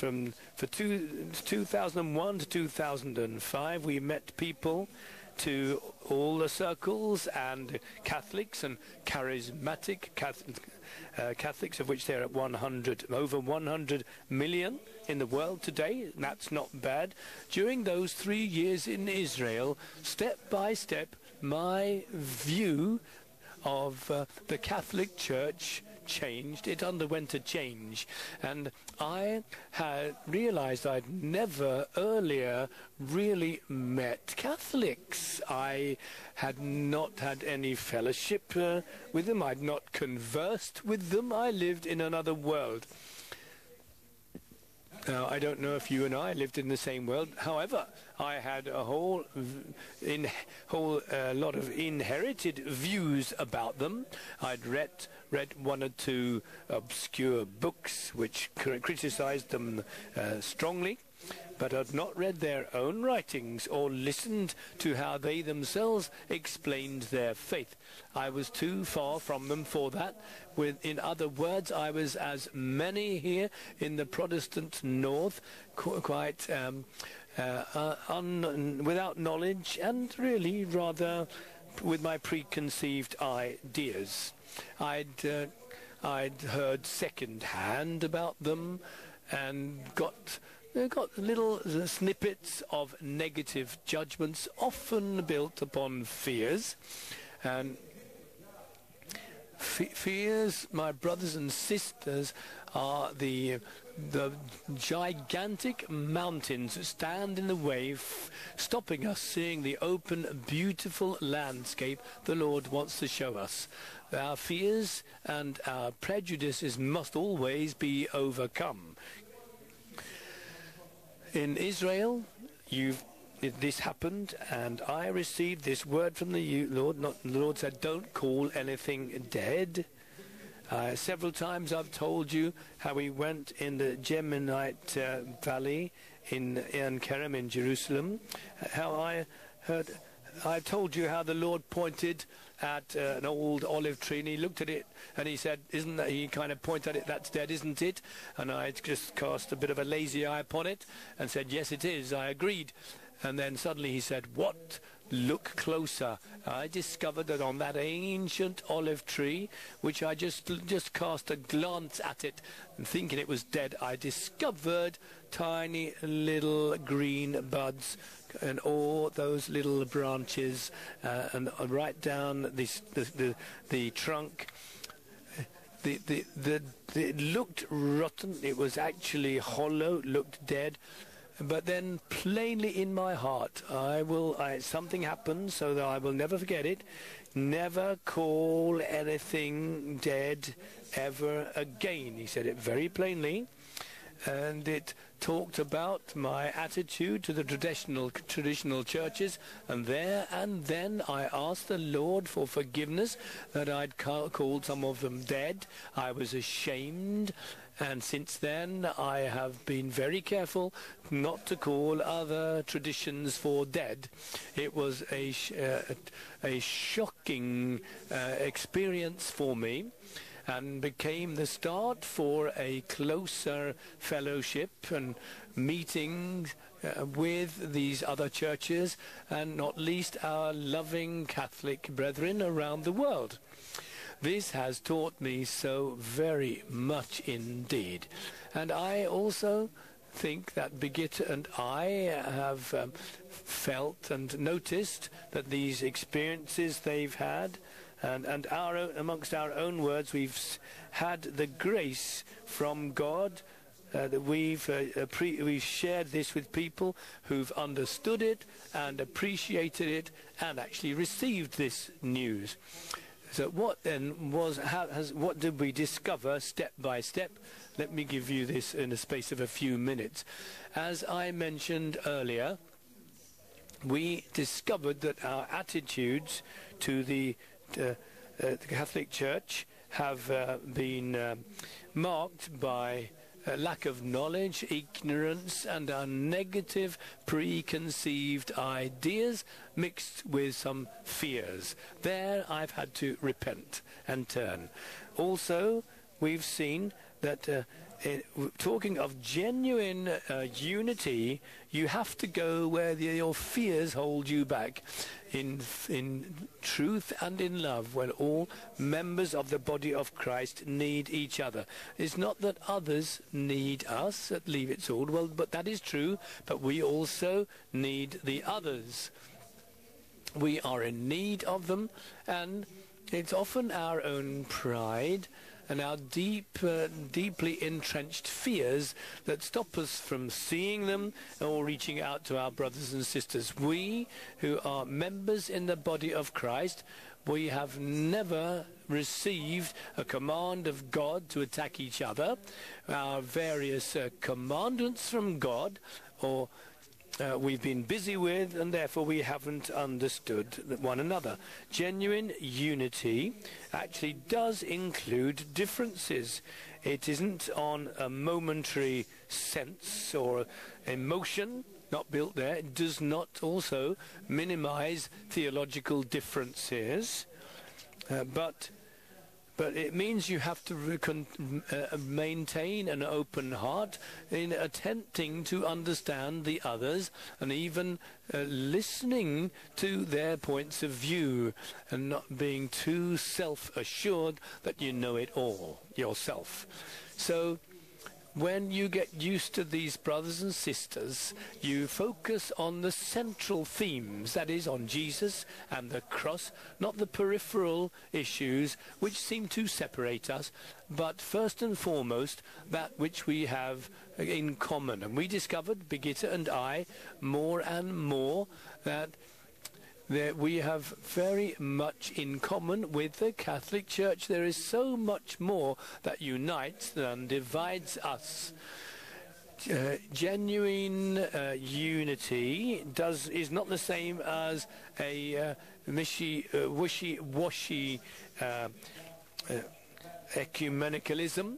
For 2001 to 2005, we met people to all the circles, and Catholics and charismatic Catholics, of which they're at over 100 million in the world today. That's not bad. During those 3 years in Israel, step by step, my view of the Catholic Church changed. It underwent a change, and I had realized I'd never earlier really met Catholics. I had not had any fellowship with them. I'd not conversed with them. I lived in another world. Now, I don't know if you and I lived in the same world. However, I had a whole lot of inherited views about them. I'd read one or two obscure books which criticized them strongly, but had not read their own writings or listened to how they themselves explained their faith. I was too far from them for that. In other words, I was, as many here in the Protestant North, quite without knowledge and really rather with my preconceived ideas. I'd heard second-hand about them and got little snippets of negative judgments, often built upon fears. Fears, my brothers and sisters, are the gigantic mountains that stand in the way, stopping us seeing the open, beautiful landscape the Lord wants to show us. Our fears and our prejudices must always be overcome. In Israel, this happened, and I received this word from the Lord. The Lord said, don't call anything dead. Several times I've told you how we went in the Geminite Valley in Ein Kerem in Jerusalem. I've told you how the Lord pointed at an old olive tree, and he looked at it and he said, isn't that, he kind of pointed at it, that's dead, isn't it? And I just cast a bit of a lazy eye upon it and said, yes, it is. I agreed. And then suddenly he said, what? Look closer. I discovered that on that ancient olive tree, which I just cast a glance at it and thinking it was dead, I discovered tiny little green buds and all those little branches and right down the trunk. It looked rotten. It was actually hollow, looked dead. But then plainly in my heart, something happened so that I will never forget it. Never call anything dead ever again. He said it very plainly. And it talked about my attitude to the traditional churches. And there and then I asked the Lord for forgiveness that I'd called some of them dead. I was ashamed. And since then, I have been very careful not to call other traditions for dead. It was a shocking experience for me, and became the start for a closer fellowship and meeting with these other churches, and not least our loving Catholic brethren around the world. This has taught me so very much indeed. And I also think that Birgitta and I have felt and noticed that these experiences they've had, and amongst our own words, we've had the grace from God that we've shared this with people who've understood it and appreciated it and actually received this news. So what then was, what did we discover step by step? Let me give you this in a space of a few minutes. As I mentioned earlier, we discovered that our attitudes to the Catholic Church have been marked by lack of knowledge, ignorance, and our negative preconceived ideas mixed with some fears. There I've had to repent and turn. Also, we've seen that talking of genuine unity, you have to go where your fears hold you back, in truth and in love, when all members of the body of Christ need each other. It's not that others need us at Leave It All, well, but that is true, but we also need the others. We are in need of them, and it's often our own pride and our deeply entrenched fears that stop us from seeing them or reaching out to our brothers and sisters. We, who are members in the body of Christ, we have never received a command of God to attack each other. Our various commandments from God, or we've been busy with, and therefore we haven't understood one another. Genuine unity actually does include differences. It isn't on a momentary sense or emotion, not built there. It does not also minimize theological differences, but it means you have to maintain an open heart in attempting to understand the others, and even listening to their points of view, and not being too self-assured that you know it all yourself. So when you get used to these brothers and sisters, you focus on the central themes, that is, on Jesus and the cross, not the peripheral issues which seem to separate us, but first and foremost that which we have in common. And we discovered, Birgitta and I, more and more that we have very much in common with the Catholic Church. There is so much more that unites than divides us. Genuine unity is not the same as a wishy-washy ecumenicalism,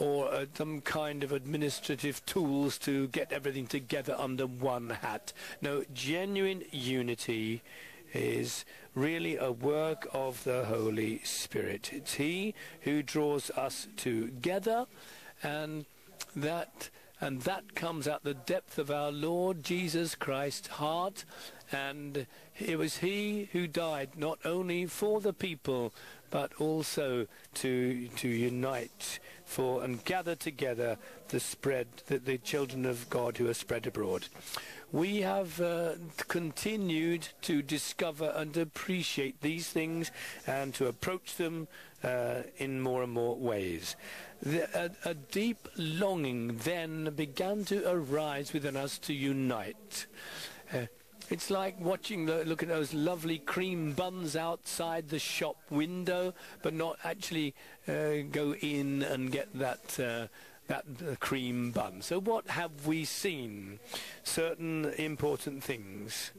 or some kind of administrative tools to get everything together under one hat. No, genuine unity is really a work of the Holy Spirit. It's He who draws us together, and that comes out the depth of our Lord Jesus Christ's heart, and it was He who died not only for the people, but also to unite for and gather together the children of God who are spread abroad. We have continued to discover and appreciate these things, and to approach them in more and more ways. A deep longing then began to arise within us to unite. It's like look at those lovely cream buns outside the shop window, but not actually go in and get that cream bun. So what have we seen? Certain important things.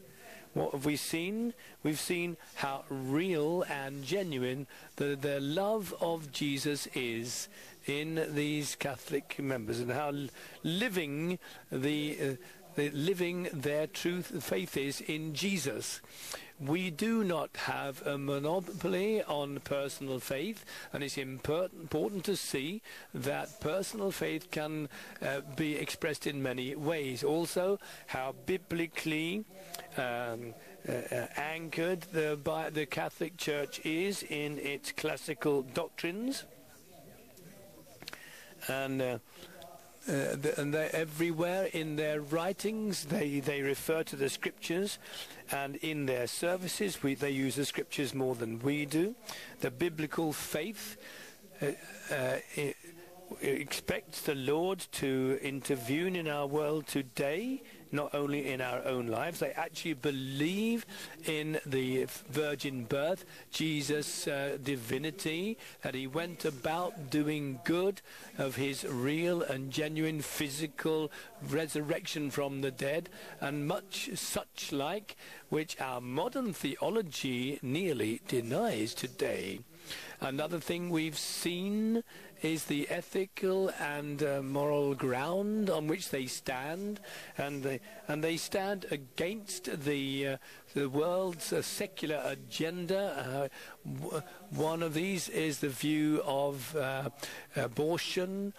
What have we seen? We've seen how real and genuine the love of Jesus is in these Catholic members, and how living their faith is in Jesus. We do not have a monopoly on personal faith, and it's important to see that personal faith can be expressed in many ways. Also, how biblically anchored the Catholic Church is in its classical doctrines, and everywhere in their writings they refer to the scriptures, and in their services they use the scriptures more than we do. The biblical faith expects the Lord to intervene in our world today, not only in our own lives. They actually believe in the virgin birth, Jesus' divinity, that He went about doing good, of His real and genuine physical resurrection from the dead, and much such like, which our modern theology nearly denies today. Another thing we've seen is the ethical and moral ground on which they stand, and they stand against the world's secular agenda. One of these is the view of abortion,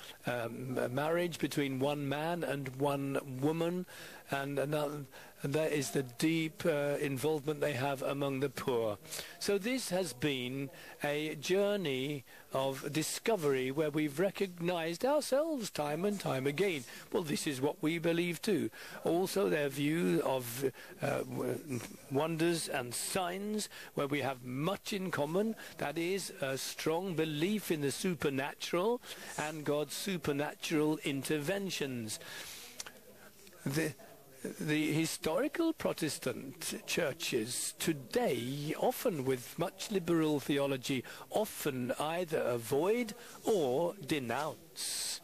marriage between one man and one woman, and another. And that is the deep involvement they have among the poor. So this has been a journey of discovery where we've recognized ourselves time and time again. Well, this is what we believe too. Also their view of wonders and signs, where we have much in common. That is a strong belief in the supernatural and God's supernatural interventions. The historical Protestant churches today, often with much liberal theology, often either avoid or denounce.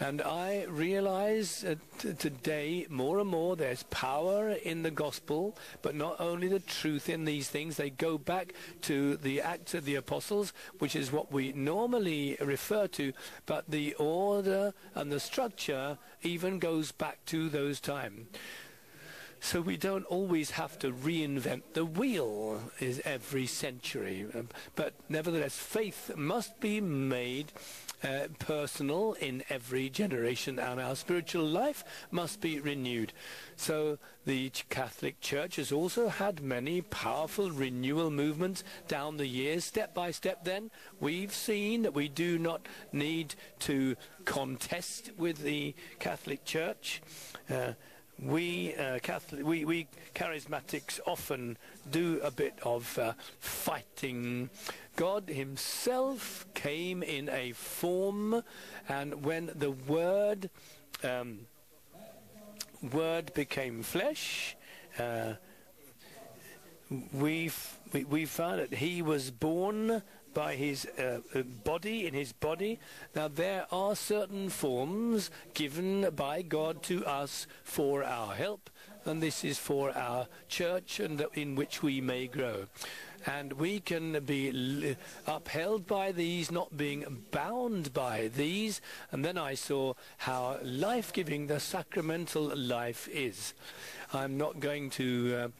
And I realize today more and more there's power in the gospel, but not only the truth in these things. They go back to the Acts of the Apostles, which is what we normally refer to, but the order and the structure even goes back to those times. So we don't always have to reinvent the wheel is every century. But nevertheless, faith must be made personal in every generation, and our spiritual life must be renewed. So the Catholic Church has also had many powerful renewal movements down the years. Step by step then, we've seen that we do not need to contest with the Catholic Church. We charismatics often do a bit of fighting. God himself came in a form, and when the word became flesh, we found that he was born by his body, in his body. Now there are certain forms given by God to us for our help, and this is for our church, and in which we may grow. And we can be upheld by these, not being bound by these. And then I saw how life-giving the sacramental life is. I'm not going to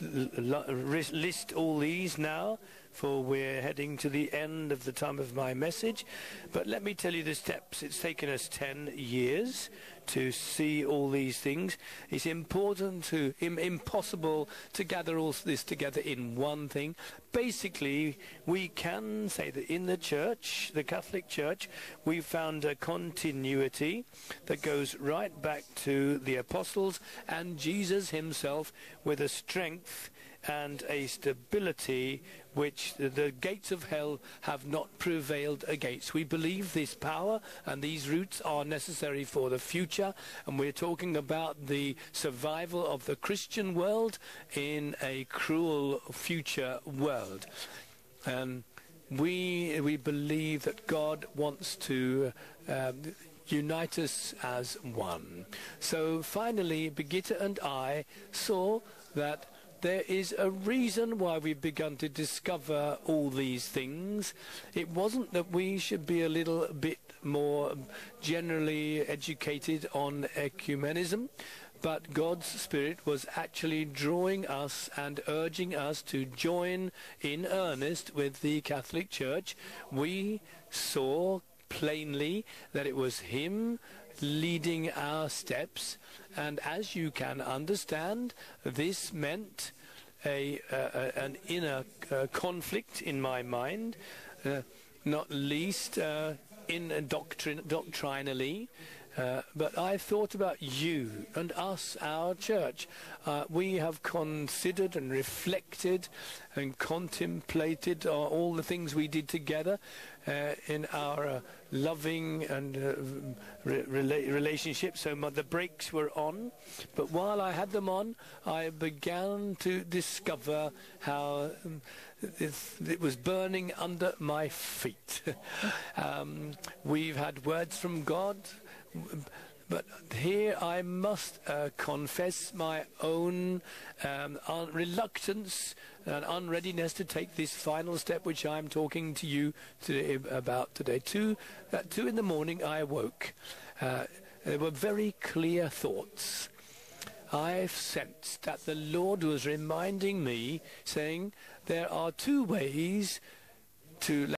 list all these now, for we're heading to the end of the time of my message. But let me tell you the steps. It's taken us 10 years to see all these things. It's important to, impossible to gather all this together in one thing. Basically, we can say that in the church, the Catholic Church, we found a continuity that goes right back to the apostles and Jesus himself, with a strength and a stability which the gates of hell have not prevailed against. We believe this power and these roots are necessary for the future, and we're talking about the survival of the Christian world in a cruel future world. We believe that God wants to unite us as one. So finally, Birgitta and I saw that there is a reason why we've begun to discover all these things. It wasn't that we should be a little bit more generally educated on ecumenism, but God's Spirit was actually drawing us and urging us to join in earnest with the Catholic Church. We saw plainly that it was him leading our steps, and as you can understand, this meant an inner conflict in my mind, not least in doctrinally. But I thought about you and us, our church. We have considered and reflected and contemplated all the things we did together in our loving and relationship. So the brakes were on, but while I had them on, I began to discover how it was burning under my feet. We've had words from God. But here I must confess my own reluctance and unreadiness to take this final step, which I'm talking to you today about today. At 2 in the morning I awoke. They were very clear thoughts. I sensed that the Lord was reminding me, saying, there are two ways to